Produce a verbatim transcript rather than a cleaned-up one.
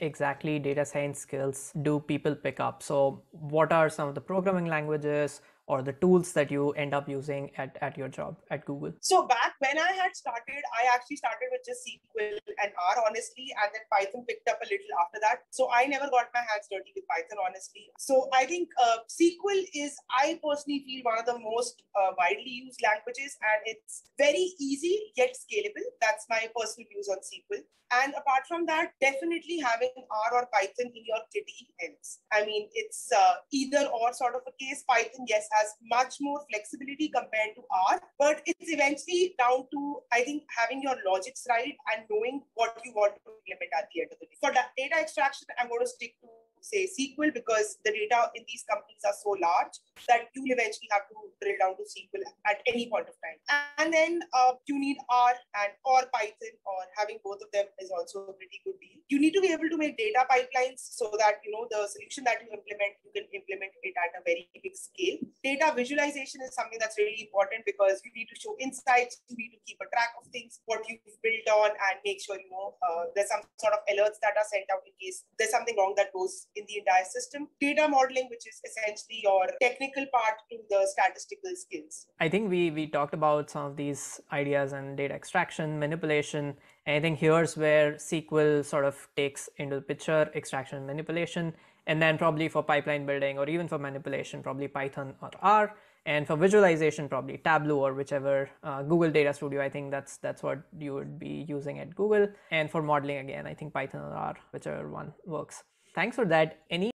exactly data science skills do people pick up? So what are some of the programming languages or the tools that you end up using at, at your job at Google? So back when I had started, I actually started with just S Q L and R, honestly, and then Python picked up a little after that. So I never got my hands dirty with Python, honestly. So I think uh, S Q L is, I personally feel, one of the most uh, widely used languages, and it's very easy yet scalable. That's my personal views on S Q L. And apart from that, definitely having R or Python in your kitty helps. I mean, it's uh, either or sort of a case. Python, yes, has much more flexibility compared to R, but it's eventually down to, I think, having your logics right and knowing what you want to implement at the end of the day. For data extraction, I'm going to stick to, say, S Q L, because the data in these companies are so large that you eventually have to drill down to S Q L at any point of time. And then uh, you need R and or Python, or having both of them is also a pretty good deal. You need to be able to make data pipelines so that, you know, the solution that you implement, you can implement it at a very big scale. Data visualization is something that's really important, because you need to show insights, you need to keep a track of things, what you've built on, and make sure, you know, uh, there's some sort of alerts that are sent out in case there's something wrong that goes in the entire system. Data modeling, which is essentially your technical part to the statistical skills. I think we we talked about some of these ideas and data extraction, manipulation. And I think here's where S Q L sort of takes into the picture, extraction, manipulation, and then probably for pipeline building or even for manipulation, probably Python or R. And for visualization, probably Tableau or whichever, uh, Google Data Studio. I think that's that's what you would be using at Google. And for modeling, again, I think Python or R, whichever one works. Thanks for that. Any